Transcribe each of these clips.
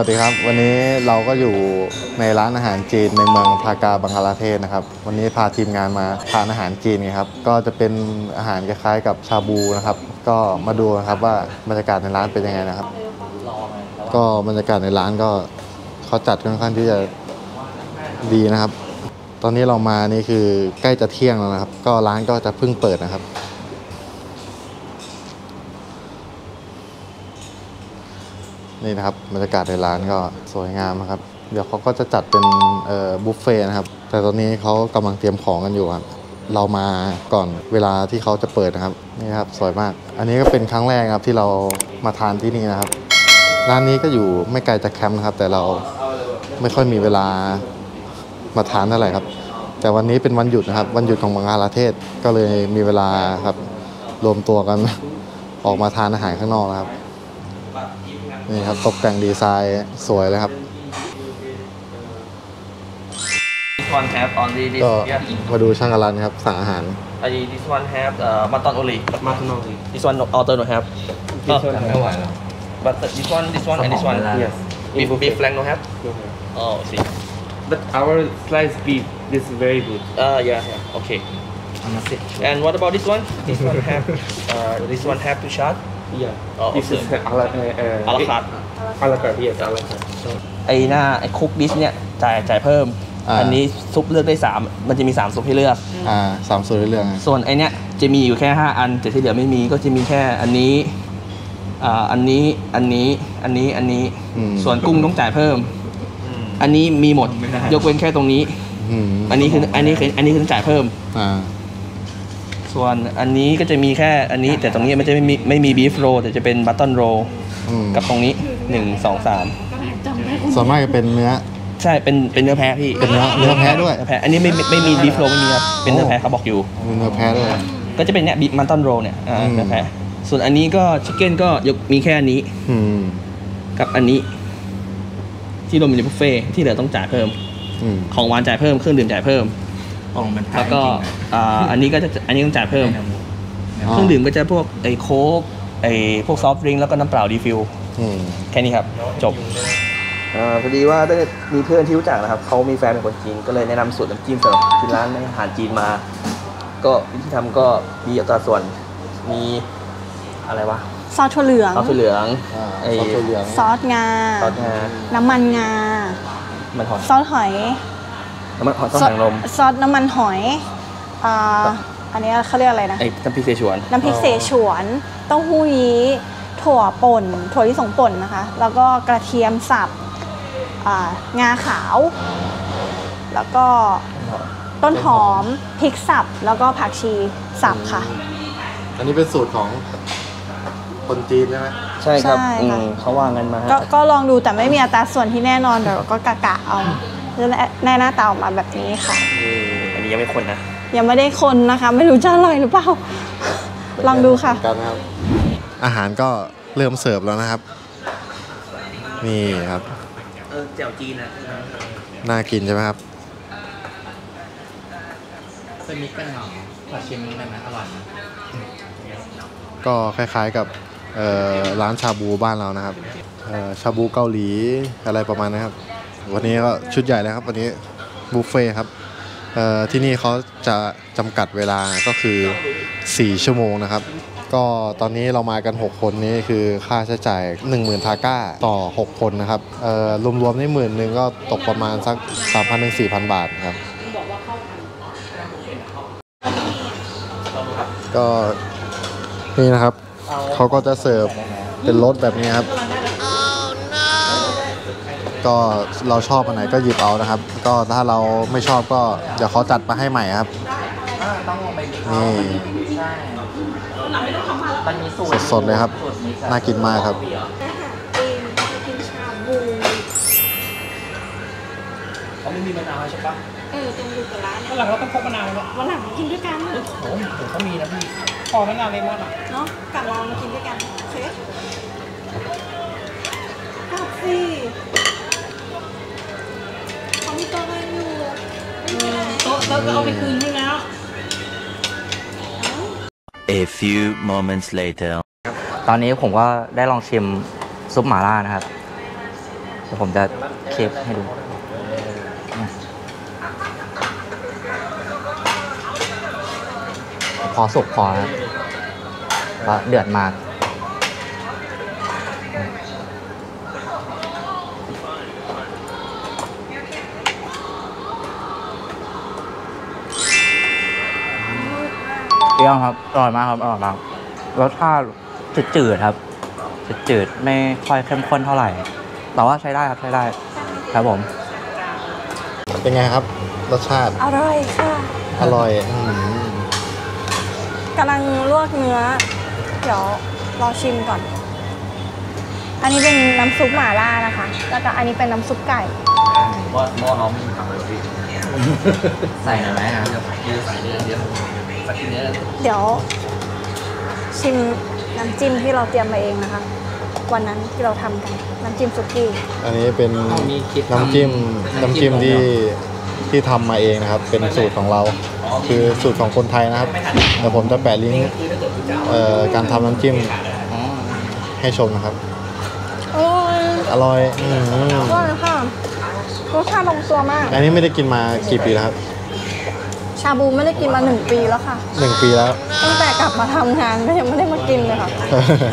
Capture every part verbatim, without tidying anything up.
วัสดีครับวันนี้เราก็อยู่ในร้านอาหารจีนในเมืองทากาบังคลาเทศนะครับวันนี้พาทีมงานมาทานอาหารจีนครับก็จะเป็นอาหารคล้ายๆกับชาบูนะครับก็มาดูนะครับว่าบรรยากาศในร้านเป็นยังไงนะครับก็บรรยากาศในร้านก็เขาจัดค่อนข้างที่จะดีนะครับตอนนี้เรามานี่คือใกล้จะเที่ยงแล้วนะครับก็ร้านก็จะเพิ่งเปิดนะครับนี่นะครับบรรยากาศในร้านก็สวยงามนะครับเดี๋ยวเขาก็จะจัดเป็นบุฟเฟ่นะครับแต่ตอนนี้เขากำลังเตรียมของกันอยู่ครับเรามาก่อนเวลาที่เขาจะเปิดนะครับนี่ครับสวยมากอันนี้ก็เป็นครั้งแรกครับที่เรามาทานที่นี่นะครับร้านนี้ก็อยู่ไม่ไกลจากแคมป์นะครับแต่เราไม่ค่อยมีเวลามาทานเท่าไหร่ครับแต่วันนี้เป็นวันหยุดนะครับวันหยุดของบังคลาเทศก็เลยมีเวลาครับรวมตัวกันออกมาทานอาหารข้างนอกนะครับนี่ครับตกแต่งดีไซน์สวยเลยครับก็มาดูช่างอลันครับสั่งอาหาร This one have mutton only mutton only This one alternate no have This one ไม่ไหวแล้ว But this one this one and this one Yes Beef beef flank no have Oh see But our sliced beef this is very good Ah yeah Okay And what about this one This one have This one have two shot Yeah This is a la a la carte a la carte Yes a la carte ไอหน้าไอคุกดิชเนี่ยจ่ายจ่ายเพิ่มอันนี้ซุปเลือกได้สามมันจะมีสามซุปให้เลือกอ่าสามซุปให้เลือกส่วนไอเนี้ยจะมีอยู่แค่ห้าอันแต่ที่เหลือไม่มีก็จะมีแค่อันนี้อ่าอันนี้อันนี้อันนี้อันนี้ส่วนกุ้งต้องจ่ายเพิ่มอันนี้มีหมดยกเว้นแค่ตรงนี้อันนี้คืออันนี้คืออันนี้คือจ่ายเพิ่มอ่าส่วนอันนี้ก็จะมีแค่อันนี้แต่ตรงนี้มันจะไม่มีไม่มีบีฟโรแต่จะเป็นบัตเทิลโรกับตรงนี้หนึ่งสองสามส่วนมากจะเป็นเนื้อใช่เป็นเป็นเนื้อแพะพี่เป็นเนื้อเนื้อแพะด้วยแพะอันนี้ไม่ไม่มีบีฟโรไม่มีครับเป็นเนื้อแพะเขาบอกอยู่เนื้อแพะด้วยก็จะเป็นเนี้ยบีบัตเทิลโรเนี่ยอ่าเนื้อแพะส่วนอันนี้ก็ชิคเก้นก็ยกมีแค่อันนี้กับอันนี้ที่รวมอยู่ในบุฟเฟ่ที่เหลือต้องจ่ายเพิ่มของหวานจ่ายเพิ่มเครื่องดื่มจ่ายเพิ่มแล้วก็อันนี้ก็จะอันนี้ต้องจ่ายเพิ่มเครื่องดื่มก็จะพวกไอโค้กไอพวกซอฟต์ดริงก์แล้วก็น้ำเปล่าดีฟิลแค่นี้ครับจบพอดีว่าได้มีเพื่อนที่รู้จักนะครับเขามีแฟนเป็นคนจีนก็เลยแนะนำสูตรน้ำจิ้มสำหรับที่ร้านอาหารจีนมาก็วิธีทำก็มีอัตราส่วนมีอะไรวะซอสถั่วเหลืองซอสถั่วเหลืองซอสงาน้ำมันงาซอสหอยน้ำมันหอยซอสหางลมซอสน้ำมันหอยอันนี้เขาเรียกอะไรนะน้ำพริกเสฉวนน้ำพริกเสฉวนเต้าหู้ยี้ถั่วป่นถั่วลิสงป่นนะคะแล้วก็กระเทียมสับงาขาวแล้วก็ต้นหอมพริกสับแล้วก็ผักชีสับค่ะอันนี้เป็นสูตรของคนจีนใช่ไหมใช่ครับเขาว่างั้นมาก็ลองดูแต่ไม่มีอัตราส่วนที่แน่นอนเดี๋ยวก็กะกะเอาในหน้าตาออกมาแบบนี้ค่ะอันนี้ยังไม่คนนะยังไม่ได้คนนะคะไม่รู้จะอร่อยหรือเปล่าลองดูค่ะอาหารก็เริ่มเสิร์ฟแล้วนะครับนี่ครับเออแจ่วจีนนะน่ากินใช่ไหมครับเป็นมิกกันหรอขอชิมนิดนึงนะอร่อยนะก็คล้ายๆกับร้านชาบูบ้านเรานะครับชาบูเกาหลีอะไรประมาณนะครับวันนี้ก็ชุดใหญ่นะครับวันนี้บุฟเฟ่ครับที่นี่เขาจะจำกัดเวลาก็คือสี่ชั่วโมงนะครับก็ตอนนี้เรามากันหกคนนี้คือค่าใช้จ่าย หนึ่งหมื่น ทาก้าต่อหกคนนะครับรวมๆนี่หมื่นหนึ่งก็ตกประมาณสัก สามพันถึงสี่พัน บาทครับก็นี่นะครับเขาก็จะเสิร์ฟเป็นรถแบบนี้ครับก็เราชอบอันไหนก็หยิบเอานะครับก็ถ้าเราไม่ชอบก็เดี๋ยวเขาจัดมาให้ใหม่ครับนี่สดๆเลยครับน่ากินมากครับเขาไม่มีมะนาวใช่ปะเออตรงอยู่กับร้านวันหลังเราต้องพกมะนาวเนาะวันหลังกินด้วยกันโอ้โหเขามีนะพี่พอมะนาวเลมอนอ่ะเนาะกลับลองมากินด้วยกันเชฟกลับสิโต๊ะก็เอาไปคืนให้แล้ว A few moments later ตอนนี้ผมก็ได้ลองชิมซุปหม่าล่านะครับ เดี๋ยวผมจะเคฟให้ดูพอสุกพอนะเพราะเดือดมากเปรี้ยวครับอร่อยมากครับอร่อยมากรสชาติจืดๆครับจืดๆไม่ค่อยเข้มข้นเท่าไหร่แต่ว่าใช้ได้ครับใช้ได้ครับผมเป็นไงครับรสชาติอร่อยค่ะอร่อยกำลังลวกเนื้อเดี๋ยวรอชิมก่อนอันนี้เป็นน้ำซุปหม่าล่านะคะแล้วก็อันนี้เป็นน้ำซุปไก่ว่าหม้อเราไม่ทำอะไรพี่ใส่อะไรนะใส่เนื้อเยอะเดี๋ยวชิมน้ำจิ้มที่เราเตรียมมาเองนะคะวันนั้นที่เราทำกันน้ำจิ้มสุกี้อันนี้เป็นน้ำจิ้มน้ำจิ้มที่ที่ทำมาเองนะครับเป็นสูตรของเราคือสูตรของคนไทยนะครับเดี๋ยวผมจะแปะลิงก์การทำน้ำจิ้มให้ชมนะครับอร่อยอร่อยค่ะรสชาติลงตัวมากอันนี้ไม่ได้กินมากี่ปีแล้วครับชาบูไม่ได้กินมาหนึ่งปีแล้วค่ะหนึ่งปีแล้วตั้งแต่กลับมาทำงานก็ยังไม่ได้มากินเลยค่ะ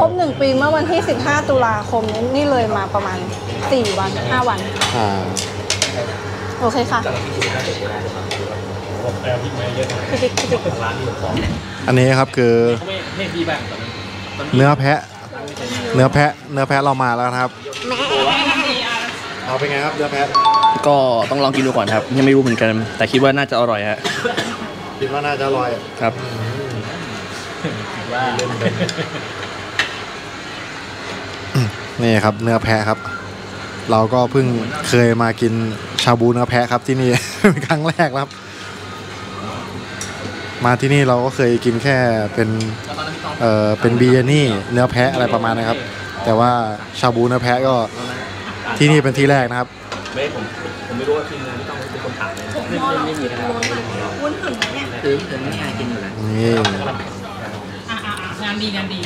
ครบหนึ่งปีเมื่อวันที่สิบห้าตุลาคมนี่เลยมาประมาณสี่วันห้าวันโอเคค่ะอันนี้ครับคือเนื้อแพะเนื้อแพะเนื้อแพะเรามาแล้วครับเอาเป็นไงครับเนื้อแพะก็ต้องลองกินดูก่อนครับยังไม่รู้เหมือนกันแต่คิดว่าน่าจะอร่อยฮะคิดว่าน่าจะอร่อยครับว่านี่ครับเนื้อแพะครับเราก็เพิ่งเคยมากินชาบูเนื้อแพะครับที่นี่เป็นครั้งแรกครับมาที่นี่เราก็เคยกินแค่เป็นเอ่อเป็นบียานี่เนื้อแพะอะไรประมาณนะครับแต่ว่าชาบูเนื้อแพะก็ที่นี่เป็นที่แรกนะครับไม่ผมผมไม่รู้ว่าทีมงานที่ต้องเป็นคนถ่ายเลยไม่มีนะครับวุ้นถึงเนี่ยถึงถึงไม่อายกินอยู่แล้วนี่งานดีงานดี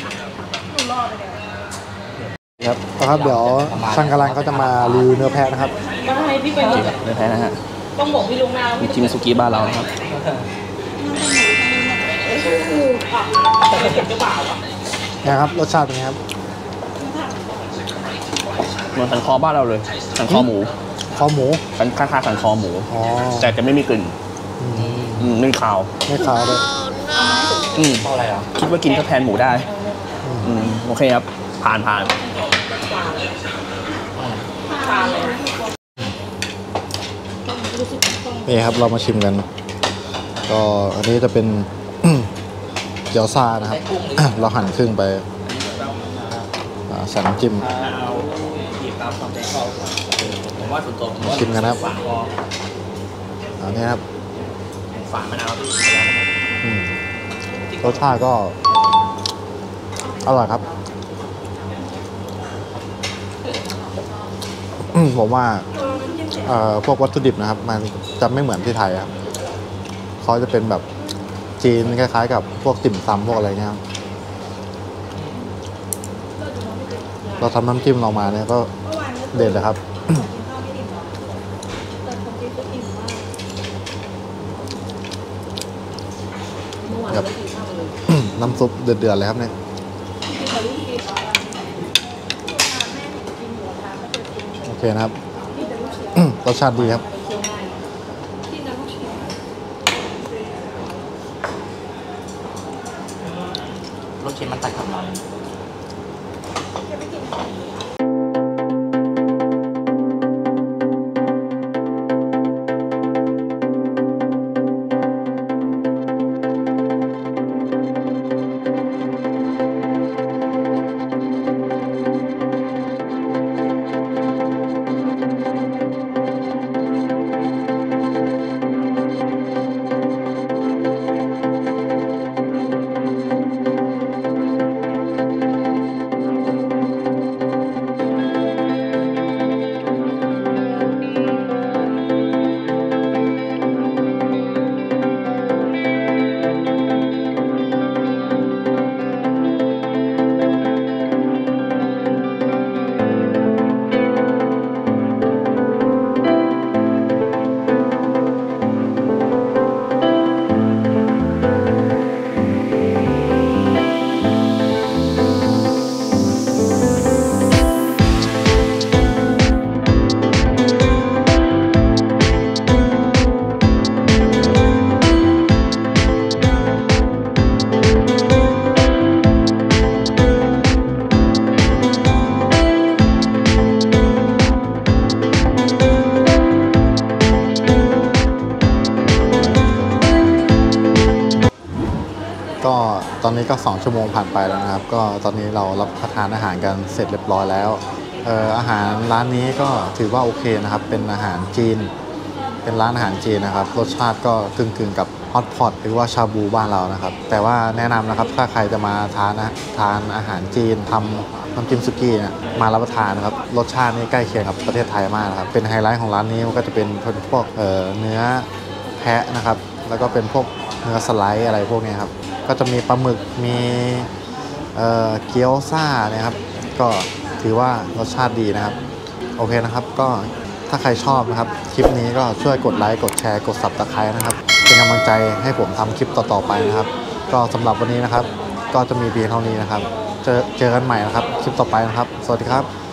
ครับครับเดี๋ยวช่างกำลังเขาจะมารีวิวเนื้อแพะนะครับเนื้อแพะนะฮะต้องบอกพี่ลุงนาวิจิมสุกี้บ้านเราครับนะครับรสชาติเป็นไงครับเหมือนสันคอบ้านเราเลยสันคอหมูคอหมูสันคล้ายๆสันคอหมูแต่จะไม่มีกลิ่นไม่ขาวไม่ขาวเลยอืมอะไรอ่ะคิดว่ากินก็แทนหมูได้อืมโอเคครับผ่านผ่านนี่ครับเรามาชิมกันก็อันนี้จะเป็นเกี๊ยวซ่านะครับเราหั่นครึ่งไปใส่น้ำจิ้มชิมกันครับอันนี้ครับรสชาติก็อร่อยครับผมว่าพวกวัตถุดิบนะครับมันจะไม่เหมือนที่ไทยครับเขาจะเป็นแบบจีนคล้ายๆกับพวกติ่มซำพวกอะไรเงี้ยเราทำน้ำจิ้มออกมาเนี่ยก็เด็ดเลยครับแบบน้ำซุปเดือดๆเลยครับเนี่ยโอเคนะครับรสชาติดีครับรสชาติมันตัดกับเรา ตอนนี้ก็สองชั่วโมงผ่านไปแล้วนะครับก็ตอนนี้เรารับประทานอาหารกันเสร็จเรียบร้อยแล้วเอ่ออาหารร้านนี้ก็ถือว่าโอเคนะครับเป็นอาหารจีนเป็นร้านอาหารจีนนะครับรสชาติก็กึ่งๆกับฮอตพอตหรือว่าชาบูบ้านเรานะครับแต่ว่าแนะนำนะครับถ้าใครจะมาทานนะทานอาหารจีนทำน้ำจิ้มสุกี้นะมารับประทานนะครับรสชาตินี่ใกล้เคียงกับประเทศไทยมากนะครับเป็นไฮไลท์ของร้านนี้ก็จะเป็นพวก เอ่อ เนื้อแพะนะครับแล้วก็เป็นพวกเนื้อสไลด์อะไรพวกนี้ครับก็จะมีปลาหมึกมีเอ่อเกี๊ยวซ่านะครับก็ถือว่ารสชาติดีนะครับโอเคนะครับก็ถ้าใครชอบนะครับคลิปนี้ก็ช่วยกดไลค์กดแชร์กด ซับสไครบ์ นะครับเป็นกำลังใจให้ผมทำคลิปต่อๆไปนะครับก็สำหรับวันนี้นะครับก็จะมีเพียงเท่านี้นะครับเจอเจอกันใหม่นะครับคลิปต่อไปนะครับสวัสดีครับ